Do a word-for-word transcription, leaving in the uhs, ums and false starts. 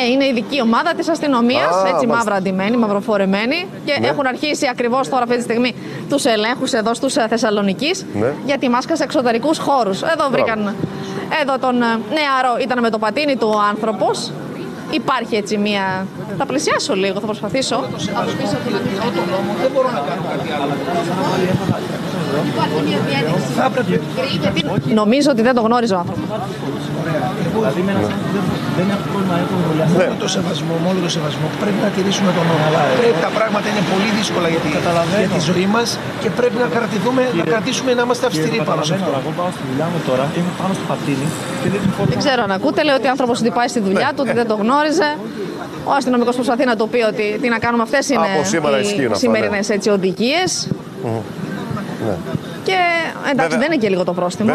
Ε, είναι η ειδική ομάδα της αστυνομίας, ah, έτσι μαύρα αντιμένη, μαυροφορεμένη. Και ναι. έχουν αρχίσει ακριβώς τώρα αυτή τη στιγμή τους ελέγχους εδώ στους Θεσσαλονικής ναι. για τη μάσκα σε εξωτερικούς χώρους. Εδώ βρήκαν, εδώ τον νεαρό, ήταν με το πατίνι του ο άνθρωπος. Υπάρχει έτσι μία... Θα πλησιάσω λίγο, θα προσπαθήσω. Από πίσω του λατινικό το νόμο, δεν μπορώ να κάνω κάτι άλλο. Υπάρχει μία διάδειξη. Νομίζω ότι δεν το γνώριζε ο άνθρωπος. Δηλαδή δεν έχω πρόβλημα να έχω εμβολιαστεί. Το σεβασμό, μόνο το σεβασμό, πρέπει να τηρήσουμε τον νόμο. Τα πράγματα είναι πολύ δύσκολα για τη ζωή μας και πρέπει να κρατήσουμε να είμαστε αυστηροί πάνω σε αυτό. Εγώ πάω στη δουλειά μου τώρα, είμαι πάνω στο πατίνι. Δεν ξέρω αν ακούτε, λέει ότι ο άνθρωπος ότι πάει στη δουλειά του, ότι δεν το γνώριζε. Ο αστυνομικός προσπαθεί να το πει ότι τι να κάνουμε, αυτές είναι οι σημερινές οδηγίες. Και εντάξει, δεν είναι και λίγο το πρόστιμο.